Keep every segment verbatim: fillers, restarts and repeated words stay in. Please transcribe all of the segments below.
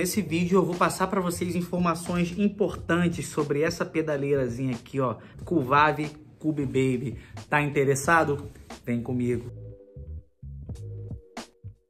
Nesse vídeo eu vou passar para vocês informações importantes sobre essa pedaleirazinha aqui, ó, Cuvave Cube Baby. Tá interessado? Vem comigo.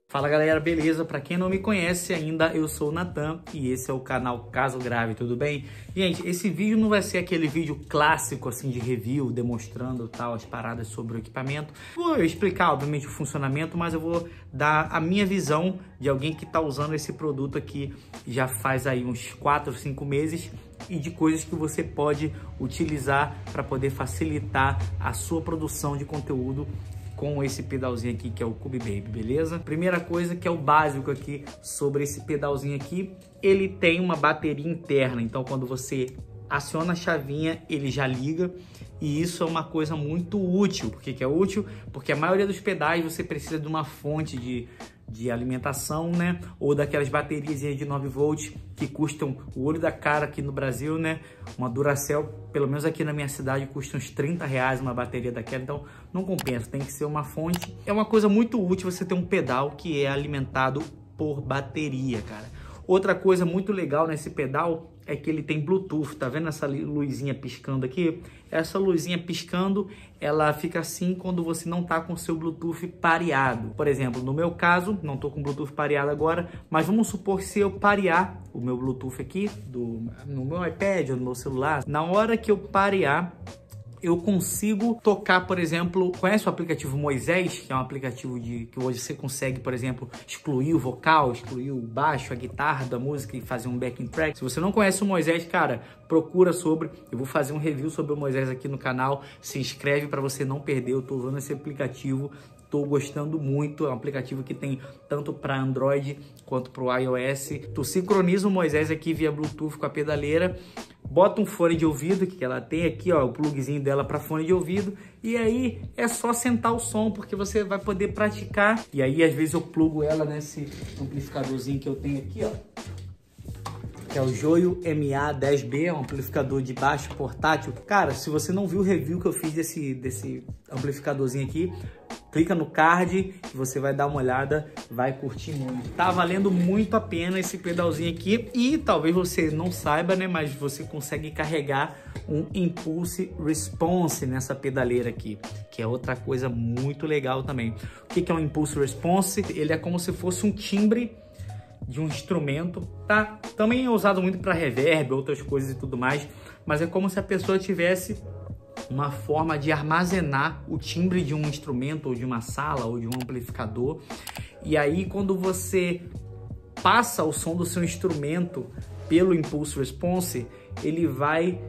Fala galera, beleza? Para quem não me conhece ainda, eu sou o Natan e esse é o canal Caso Grave, tudo bem? Gente, esse vídeo não vai ser aquele vídeo clássico assim de review, demonstrando tal as paradas sobre o equipamento. Vou explicar obviamente o funcionamento, mas eu vou dar a minha visão de alguém que está usando esse produto aqui já faz aí uns quatro, cinco meses e de coisas que você pode utilizar para poder facilitar a sua produção de conteúdo com esse pedalzinho aqui, que é o Cube Baby, beleza? Primeira coisa que é o básico aqui sobre esse pedalzinho aqui, ele tem uma bateria interna, então quando você aciona a chavinha, ele já liga, e isso é uma coisa muito útil. Por que que é útil? Porque a maioria dos pedais você precisa de uma fonte de, de alimentação, né? Ou daquelas baterias de nove volts que custam o olho da cara aqui no Brasil, né? Uma Duracell, pelo menos aqui na minha cidade, custa uns trinta reais uma bateria daquela, então não compensa, tem que ser uma fonte. É uma coisa muito útil você ter um pedal que é alimentado por bateria, cara. Outra coisa muito legal nesse pedal é que ele tem Bluetooth, tá vendo essa luzinha piscando aqui? Essa luzinha piscando, ela fica assim quando você não tá com o seu Bluetooth pareado. Por exemplo, no meu caso, não tô com Bluetooth pareado agora, mas vamos supor que se eu parear o meu Bluetooth aqui, do, no meu iPad ou no meu celular, na hora que eu parear, eu consigo tocar, por exemplo, conhece o aplicativo Moisés, que é um aplicativo de, que hoje você consegue, por exemplo, excluir o vocal, excluir o baixo, a guitarra da música e fazer um backing track. Se você não conhece o Moisés, cara, procura sobre, eu vou fazer um review sobre o Moisés aqui no canal, se inscreve para você não perder, eu tô usando esse aplicativo, tô gostando muito, é um aplicativo que tem tanto para Android quanto para o iOS. Tu sincroniza o Moisés aqui via Bluetooth com a pedaleira, bota um fone de ouvido, que ela tem aqui, ó, o plugzinho dela para fone de ouvido, e aí é só sentar o som, porque você vai poder praticar. E aí, às vezes, eu plugo ela nesse amplificadorzinho que eu tenho aqui, ó, que é o Joyo M A dez B, é um amplificador de baixo portátil. Cara, se você não viu o review que eu fiz desse, desse amplificadorzinho aqui, clica no card, você vai dar uma olhada, vai curtir muito. Tá valendo muito a pena esse pedalzinho aqui e talvez você não saiba, né? Mas você consegue carregar um Impulse Response nessa pedaleira aqui, que é outra coisa muito legal também. O que é um Impulse Response? Ele é como se fosse um timbre de um instrumento, tá? Também é usado muito para reverb, outras coisas e tudo mais, mas é como se a pessoa tivesse uma forma de armazenar o timbre de um instrumento ou de uma sala ou de um amplificador. E aí quando você passa o som do seu instrumento pelo Impulse Response, ele vai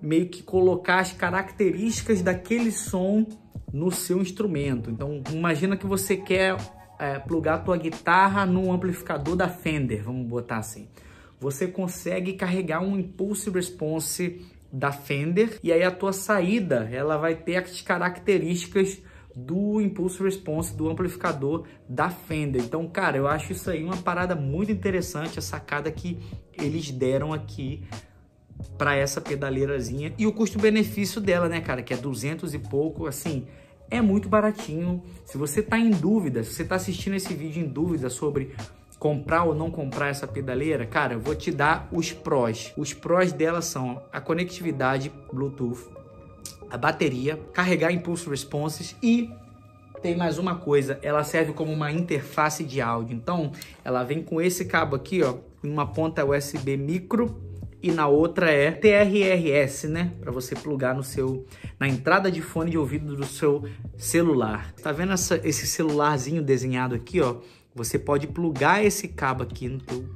meio que colocar as características daquele som no seu instrumento. Então imagina que você quer é, plugar a tua guitarra num amplificador da Fender, vamos botar assim. Você consegue carregar um Impulse Response da Fender, e aí a tua saída ela vai ter as características do Impulse Response do amplificador da Fender. Então, cara, eu acho isso aí uma parada muito interessante, a sacada que eles deram aqui para essa pedaleirazinha. E o custo-benefício dela, né, cara, que é duzentos e pouco, assim, é muito baratinho. Se você tá em dúvida, se você tá assistindo esse vídeo em dúvida sobre comprar ou não comprar essa pedaleira, cara, eu vou te dar os prós. Os prós dela são a conectividade Bluetooth, a bateria, carregar Impulse Responses e tem mais uma coisa, ela serve como uma interface de áudio. Então, ela vem com esse cabo aqui, ó, uma ponta U S B micro e na outra é T R R S, né, para você plugar no seu, na entrada de fone de ouvido do seu celular. Tá vendo essa, esse celularzinho desenhado aqui, ó? Você pode plugar esse cabo aqui no teu,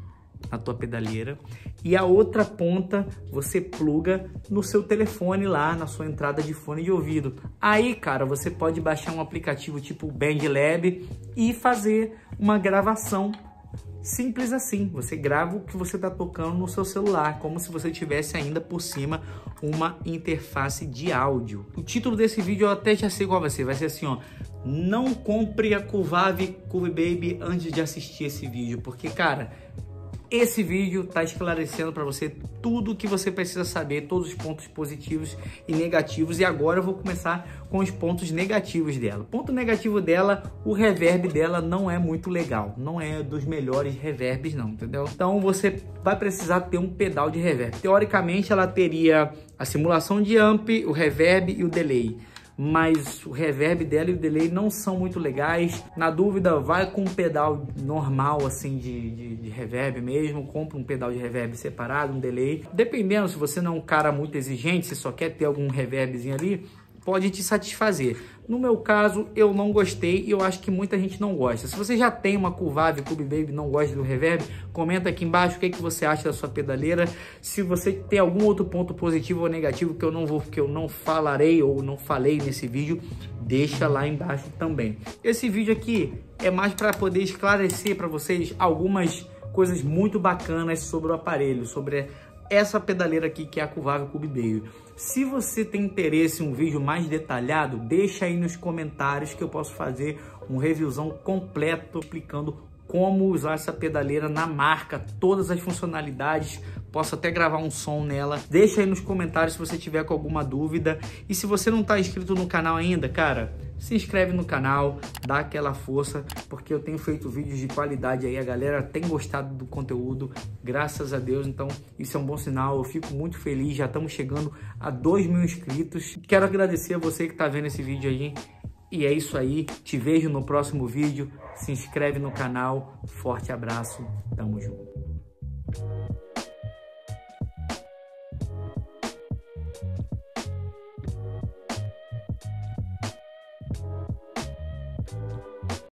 na tua pedaleira e a outra ponta você pluga no seu telefone lá, na sua entrada de fone de ouvido. Aí, cara, você pode baixar um aplicativo tipo BandLab e fazer uma gravação simples assim. Você grava o que você está tocando no seu celular, como se você tivesse ainda por cima uma interface de áudio. O título desse vídeo eu até já sei qual vai ser, vai ser assim, ó: não compre a Cuvave Cube Baby antes de assistir esse vídeo, porque, cara, Esse vídeo está esclarecendo para você tudo o que você precisa saber, todos os pontos positivos e negativos. E agora eu vou começar com os pontos negativos dela. O ponto negativo dela, o reverb dela não é muito legal. Não é dos melhores reverbs não, entendeu? Então você vai precisar ter um pedal de reverb. Teoricamente ela teria a simulação de amp, o reverb e o delay. Mas o reverb dela e o delay não são muito legais. Na dúvida, vai com um pedal normal, assim, de, de, de reverb mesmo. Compra um pedal de reverb separado, um delay. Dependendo, se você não é um cara muito exigente, se só quer ter algum reverbzinho ali, pode te satisfazer. No meu caso, eu não gostei e eu acho que muita gente não gosta. Se você já tem uma Cuvave Cube Baby e não gosta do reverb, comenta aqui embaixo o que, é que você acha da sua pedaleira. Se você tem algum outro ponto positivo ou negativo que eu não vou, que eu não falarei ou não falei nesse vídeo, deixa lá embaixo também. Esse vídeo aqui é mais para poder esclarecer para vocês algumas coisas muito bacanas sobre o aparelho, sobre essa pedaleira aqui, que é a Cuvave Cube Baby. Se você tem interesse em um vídeo mais detalhado, deixa aí nos comentários que eu posso fazer um reviewzão completo explicando como usar essa pedaleira na marca, todas as funcionalidades, posso até gravar um som nela. Deixa aí nos comentários se você tiver com alguma dúvida. E se você não está inscrito no canal ainda, cara, se inscreve no canal, dá aquela força, porque eu tenho feito vídeos de qualidade aí, a galera tem gostado do conteúdo, graças a Deus, então isso é um bom sinal, eu fico muito feliz, já estamos chegando a dois mil inscritos. Quero agradecer a você que está vendo esse vídeo aí, e é isso aí, te vejo no próximo vídeo, se inscreve no canal, forte abraço, tamo junto.